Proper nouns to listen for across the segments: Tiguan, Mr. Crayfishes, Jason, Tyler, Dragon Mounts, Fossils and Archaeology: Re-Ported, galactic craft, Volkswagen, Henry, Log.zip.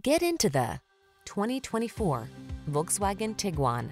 Get into the 2024 Volkswagen Tiguan.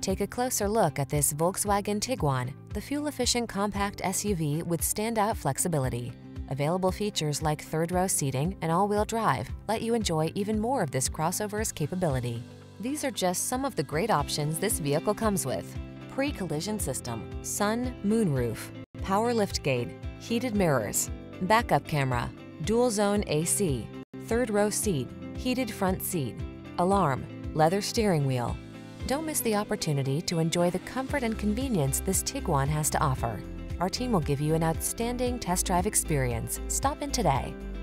Take a closer look at this Volkswagen Tiguan, the fuel-efficient compact SUV with standout flexibility. Available features like third-row seating and all-wheel drive let you enjoy even more of this crossover's capability. These are just some of the great options this vehicle comes with: pre-collision system, sun, moonroof, power liftgate, heated mirrors, backup camera, dual-zone AC, third-row seat, heated front seat, alarm, leather steering wheel. Don't miss the opportunity to enjoy the comfort and convenience this Tiguan has to offer. Our team will give you an outstanding test drive experience. Stop in today.